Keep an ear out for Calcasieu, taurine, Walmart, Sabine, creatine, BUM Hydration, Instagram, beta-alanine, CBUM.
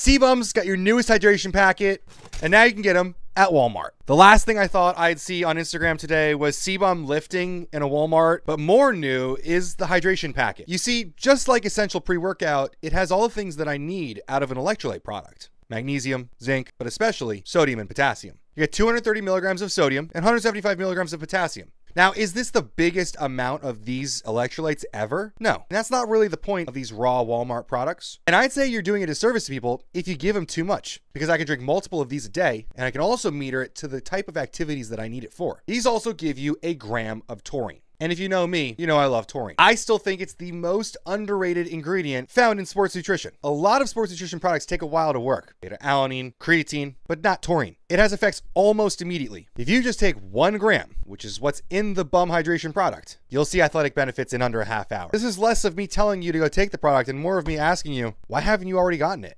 CBUM's got your newest hydration packet, and now you can get them at Walmart. The last thing I thought I'd see on Instagram today was CBUM lifting in a Walmart, but more new is the hydration packet. You see, just like Essential Pre-Workout, it has all the things that I need out of an electrolyte product. Magnesium, zinc, but especially sodium and potassium. You get 230 milligrams of sodium and 175 milligrams of potassium. Now, is this the biggest amount of these electrolytes ever? No, and that's not really the point of these raw Walmart products. And I'd say you're doing a disservice to people if you give them too much, because I can drink multiple of these a day, and I can also meter it to the type of activities that I need it for. These also give you a gram of taurine. And if you know me, you know I love taurine. I still think it's the most underrated ingredient found in sports nutrition. A lot of sports nutrition products take a while to work. Beta-alanine, creatine, but not taurine. It has effects almost immediately. If you just take 1 gram, which is what's in the BUM hydration product, you'll see athletic benefits in under a half hour. This is less of me telling you to go take the product and more of me asking you, why haven't you already gotten it?